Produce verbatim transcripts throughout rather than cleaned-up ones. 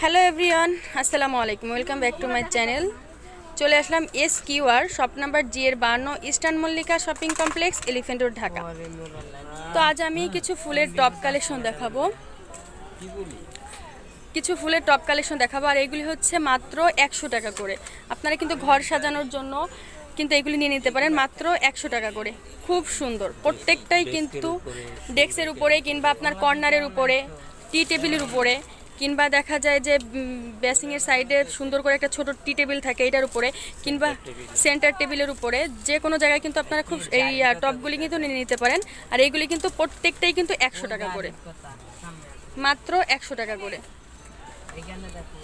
Hello everyone अस्सलामु आलैकुम welcome back to my channel चले आसलाम S Q R shop number G एर बावन्न Eastern Mallika shopping complex elephant road Dhaka. तो आज आमी किछु फुलेर टप कलेक्शन देखाबो किछु फुलेर टप कलेक्शन देखाबो और एगुली होच्छे मात्र एकशो टाका करे। आपनारा किन्तु घर साजानोर जोन्नो किन्तु एगुली निये निते पारेन मात्र एकशो टाका करे। खूब सुंदर प्रत्येकटाई किन्तु डेस्केर उपरे किंबा आपनार कर्नारेर उपरे टी टेबिलेर उपरे किंबा देखा जाए जे बेसिंगेर साइडे सुंदर करे एकटा छोटो टी टेबिल थाके एटार उपरे किंबा सेंटर टेबिलेर उपरे जे कोनो जायगाय किन्तु आपनारा खूब एई टपगुली किन्तु निये निते पारेन। आर एइगुली किन्तु प्रत्येकटाई किन्तु एकशो टाका करे मात्र एकशो टाका करे।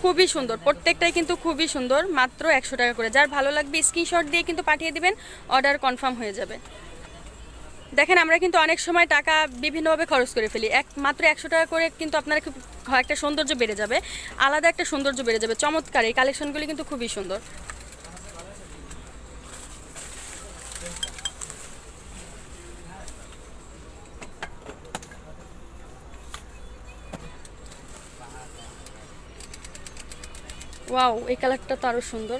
खूबई सुंदर प्रत्येकटाई किन्तु खूबई सुंदर मात्र एकशो टाका करे। जार भालो लागबे स्क्रीनशट दिये किन्तु पाठिये दिबेन अर्डार कनफार्म हये जाबे। देखें आमरा किन्तु अनेक समय टाका विभिन्न भावे खरच करे फेली एक मात्र एकशो टाका करे किन्तु आपनारा खूब একটা সৌন্দর্য বেড়ে যাবে আলাদা একটা সৌন্দর্য বেড়ে যাবে। চমৎকার এই কালেকশনগুলি কিন্তু খুবই সুন্দর। ওয়াও এই কালারটা তো আরো সুন্দর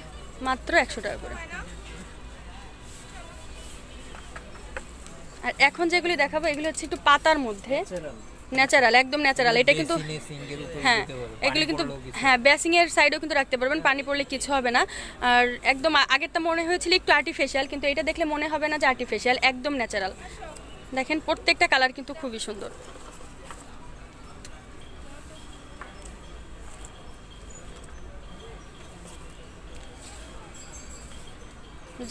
মাত্র একশো টাকা করে। আর এখন যেগুলি দেখাবো এগুলো হচ্ছে একটু পাতার মধ্যে ন্যাচারাল একদম ন্যাচারাল এটা কিন্তু হ্যাঁ এগুলো কিন্তু হ্যাঁ বেসিং এর সাইডেও কিন্তু রাখতে পারবেন পানি পড়লে কিছু হবে না। আর একদম আগেরটা মনে হয়েছিল একটু আর্টিফিশিয়াল কিন্তু এটা দেখলে মনে হবে না যে আর্টিফিশিয়াল একদম ন্যাচারাল। দেখেন প্রত্যেকটা কালার কিন্তু খুবই সুন্দর।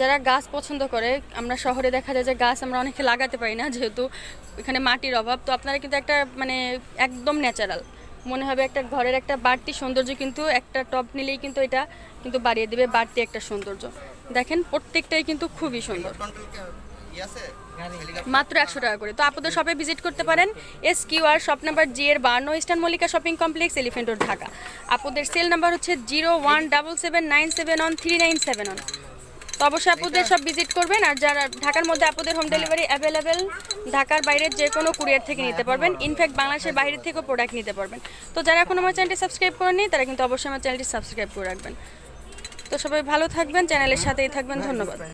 যারা গাছ পছন্দ করে আমরা শহরে দেখা যায় যে গাছ আমরা অনেকে লাগাতে পারি না যেহেতু এখানে মাটির অভাব তো আপনারা কিন্তু একটা মানে একদম ন্যাচারাল মনে হবে একটা ঘরের একটা বাড়তি সৌন্দর্য কিন্তু একটা টপ নিলেই কিন্তু এটা কিন্তু বাড়িয়ে দেবে বাড়তি একটা সৌন্দর্য। দেখেন প্রত্যেকটাই কিন্তু খুবই সুন্দর মাত্র একশো টাকা করে। তো আপনাদের শপে ভিজিট করতে পারেন S Q R shop number G এর বান্ন Eastern Mallika shopping complex elephant road Dhaka. আপনাদের সেল নাম্বার হচ্ছে zero one double seven nine seven one three nine seven one. তো অবশ্যই আপনাদের সব ভিজিট করবেন। আর যারা ঢাকার মধ্যে আপনাদের হোম ডেলিভারি অ্যাভেলেবেল ঢাকার বাইরের যে কোনো কুরিয়ার থেকে নিতে পারবেন ইনফ্যাক্ট বাংলাদেশের বাইরে থেকেও প্রোডাক্ট নিতে পারবেন। তো যারা এখন আমার চ্যানেলটি সাবস্ক্রাইব করেননি তারা কিন্তু অবশ্যই আমার চ্যানেলটি সাবস্ক্রাইব করে রাখবেন। তো সবাই ভালো থাকবেন চ্যানেলের সাথেই থাকবেন। ধন্যবাদ।